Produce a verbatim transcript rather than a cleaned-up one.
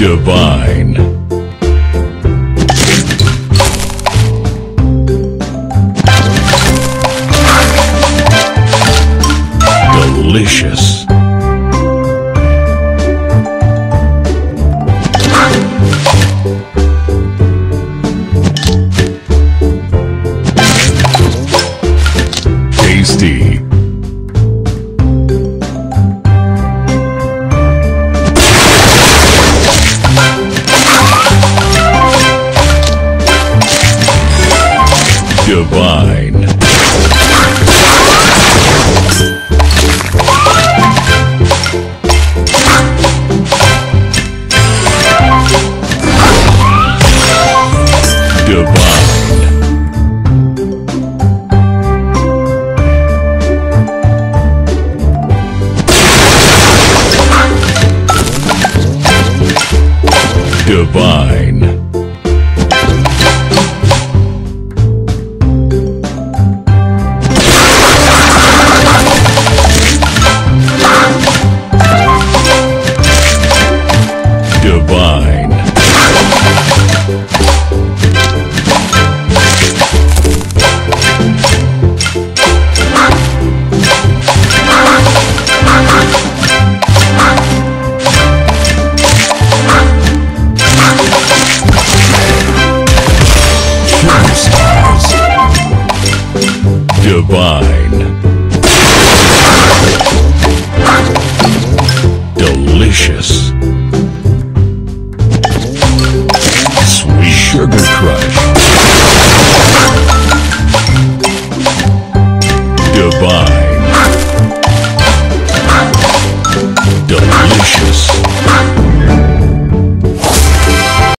Divine. Delicious. Tasty. Divine. Divine. Divine. Divine.